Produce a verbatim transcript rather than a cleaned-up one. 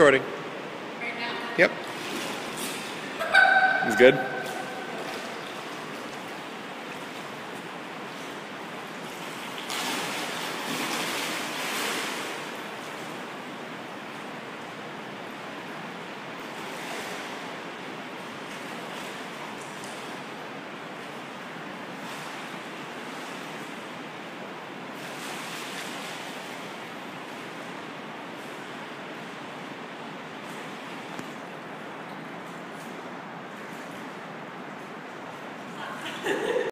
Recording. Right now? Yep. It's good.